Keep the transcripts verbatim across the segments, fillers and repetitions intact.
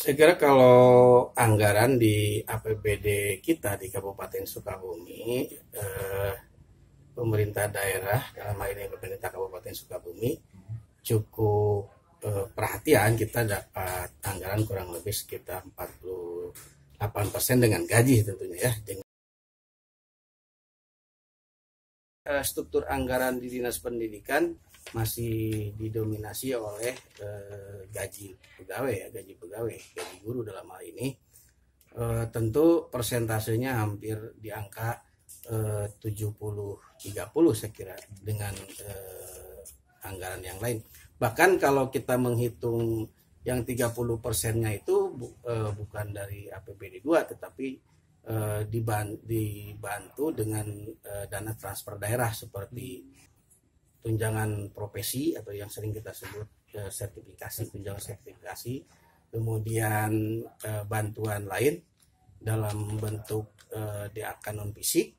Saya kira kalau anggaran di A P B D kita di Kabupaten Sukabumi, eh, pemerintah daerah dalam hal ini pemerintah Kabupaten Sukabumi cukup eh, perhatian. Kita dapat anggaran kurang lebih sekitar empat puluh delapan persen dengan gaji tentunya ya. Dengan struktur anggaran di Dinas Pendidikan masih didominasi oleh eh, gaji pegawai ya, gaji pegawai, gaji guru dalam hal ini eh, tentu persentasenya hampir di angka eh, tujuh puluh tiga puluh saya kira dengan eh, anggaran yang lain. Bahkan kalau kita menghitung yang tiga puluh persennya itu bu, eh, bukan dari A P B D dua tetapi dibantu dengan dana transfer daerah seperti tunjangan profesi atau yang sering kita sebut sertifikasi, tunjangan sertifikasi, kemudian bantuan lain dalam bentuk D A K non fisik.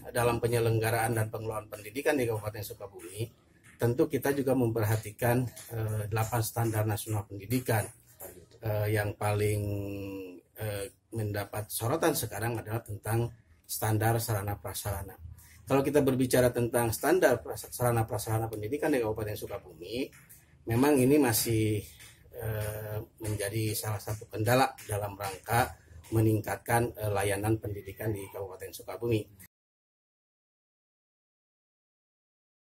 Dalam penyelenggaraan dan pengelolaan pendidikan di Kabupaten Sukabumi, tentu kita juga memperhatikan delapan standar nasional pendidikan. Uh, yang paling uh, mendapat sorotan sekarang adalah tentang standar sarana prasarana. Kalau kita berbicara tentang standar sarana prasarana pendidikan di Kabupaten Sukabumi, memang ini masih uh, menjadi salah satu kendala dalam rangka meningkatkan uh, layanan pendidikan di Kabupaten Sukabumi.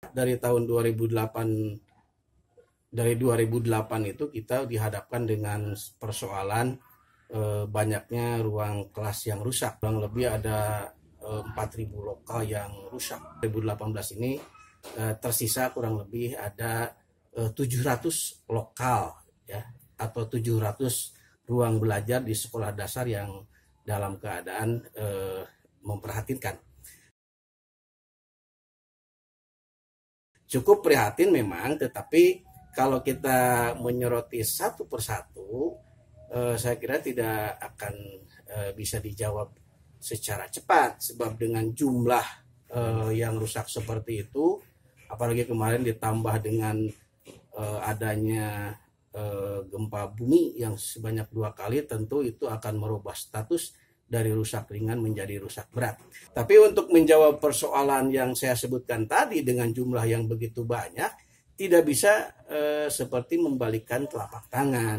Dari tahun dua ribu delapan Dari dua ribu delapan itu kita dihadapkan dengan persoalan e, banyaknya ruang kelas yang rusak. Kurang lebih ada e, empat ribu lokal yang rusak. dua ribu delapan belas ini e, tersisa kurang lebih ada e, tujuh ratus lokal ya, atau tujuh ratus ruang belajar di sekolah dasar yang dalam keadaan e, memprihatinkan. Cukup prihatin memang, tetapi kalau kita menyoroti satu persatu, eh, saya kira tidak akan eh, bisa dijawab secara cepat. Sebab dengan jumlah eh, yang rusak seperti itu, apalagi kemarin ditambah dengan eh, adanya eh, gempa bumi yang sebanyak dua kali, tentu itu akan merubah status dari rusak ringan menjadi rusak berat. Tapi untuk menjawab persoalan yang saya sebutkan tadi dengan jumlah yang begitu banyak, tidak bisa eh, seperti membalikkan telapak tangan.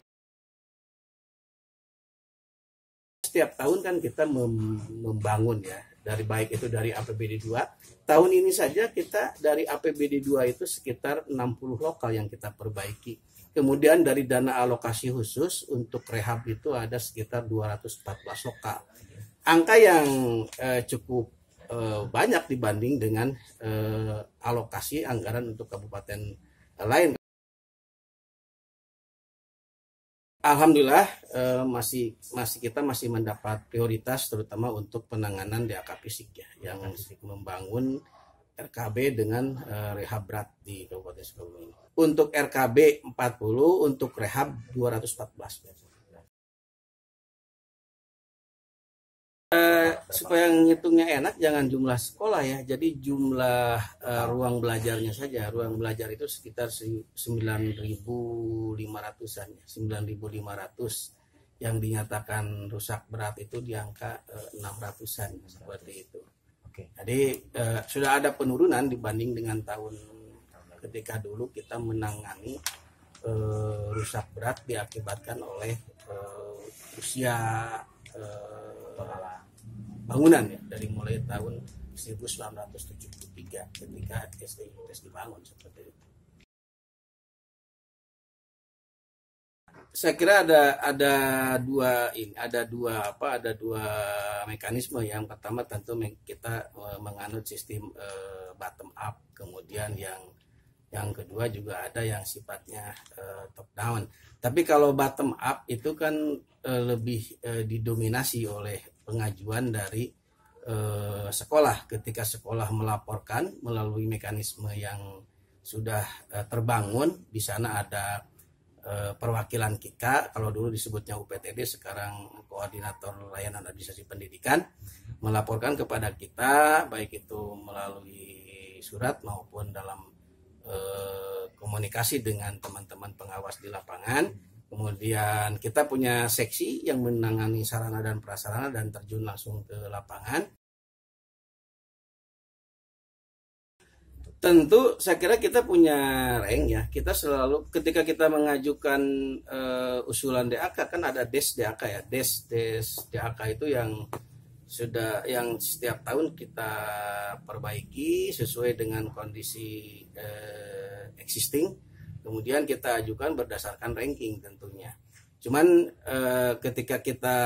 Setiap tahun kan kita mem membangun ya, dari baik itu dari A P B D dua. Tahun ini saja kita dari A P B D dua itu sekitar enam puluh lokal yang kita perbaiki. Kemudian dari dana alokasi khusus untuk rehab itu ada sekitar dua ratus empat belas lokal. Angka yang eh, cukup eh, banyak dibanding dengan eh, alokasi anggaran untuk kabupaten lain. Alhamdulillah eh, masih masih kita masih mendapat prioritas terutama untuk penanganan D A K fisik ya, yang membangun R K B dengan eh, rehab berat di Kabupaten Sukabumi. Untuk R K B empat puluh, untuk rehab dua ratus empat belas. Uh, supaya ngitungnya enak, jangan jumlah sekolah ya, jadi jumlah uh, ruang belajarnya saja. Ruang belajar itu sekitar sembilan ribu lima ratusan, sembilan ribu lima ratus yang dinyatakan rusak berat itu di angka uh, enam ratusan seperti itu. Oke. Jadi uh, sudah ada penurunan dibanding dengan tahun ketika dulu kita menangani uh, rusak berat diakibatkan oleh uh, usia uh, bangunan ya, dari mulai tahun seribu sembilan ratus tujuh puluh tiga ketika S D I T S dibangun seperti itu. Saya kira ada ada dua ini, ada dua apa ada dua mekanisme. Yang pertama tentu kita menganut sistem uh, bottom up, kemudian yang yang kedua juga ada yang sifatnya uh, top down. Tapi kalau bottom up itu kan uh, lebih uh, didominasi oleh pengajuan dari eh, sekolah. Ketika sekolah melaporkan melalui mekanisme yang sudah eh, terbangun, di sana ada eh, perwakilan K I K A, kalau dulu disebutnya U P T D, sekarang Koordinator Layanan Administrasi Pendidikan, melaporkan kepada kita, baik itu melalui surat maupun dalam eh, komunikasi dengan teman-teman pengawas di lapangan. Kemudian kita punya seksi yang menangani sarana dan prasarana dan terjun langsung ke lapangan. Tentu saya kira kita punya rank ya. Kita selalu ketika kita mengajukan uh, usulan D A K, kan ada D E S D A K ya. D E S D E S D A K itu yang sudah yang setiap tahun kita perbaiki sesuai dengan kondisi uh, existing. Kemudian kita ajukan berdasarkan ranking tentunya. Cuman eh, ketika kita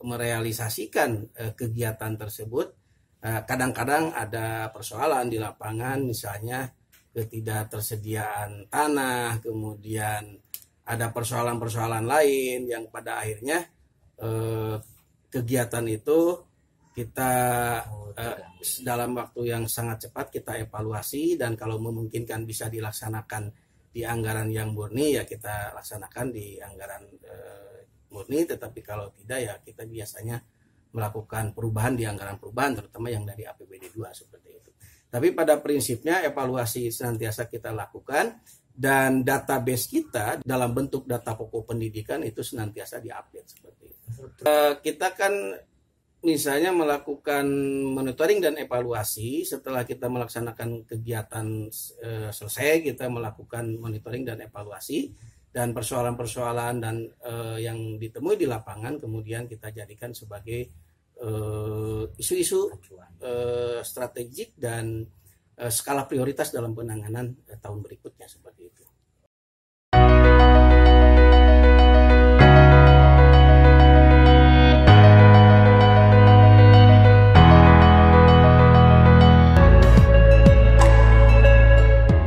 merealisasikan eh, kegiatan tersebut, eh, kadang-kadang ada persoalan di lapangan, misalnya ketidaktersediaan tanah, kemudian ada persoalan-persoalan lain yang pada akhirnya eh, kegiatan itu kita eh, dalam waktu yang sangat cepat kita evaluasi, dan kalau memungkinkan bisa dilaksanakan di anggaran yang murni ya kita laksanakan di anggaran e, murni, tetapi kalau tidak ya kita biasanya melakukan perubahan di anggaran perubahan, terutama yang dari A P B D dua seperti itu. Tapi pada prinsipnya evaluasi senantiasa kita lakukan, dan database kita dalam bentuk data pokok pendidikan itu senantiasa diupdate seperti itu. E, kita kan misalnya melakukan monitoring dan evaluasi. Setelah kita melaksanakan kegiatan e, selesai, kita melakukan monitoring dan evaluasi, dan persoalan-persoalan dan e, yang ditemui di lapangan kemudian kita jadikan sebagai e, isu-isu e, strategik dan e, skala prioritas dalam penanganan e, tahun berikutnya seperti itu.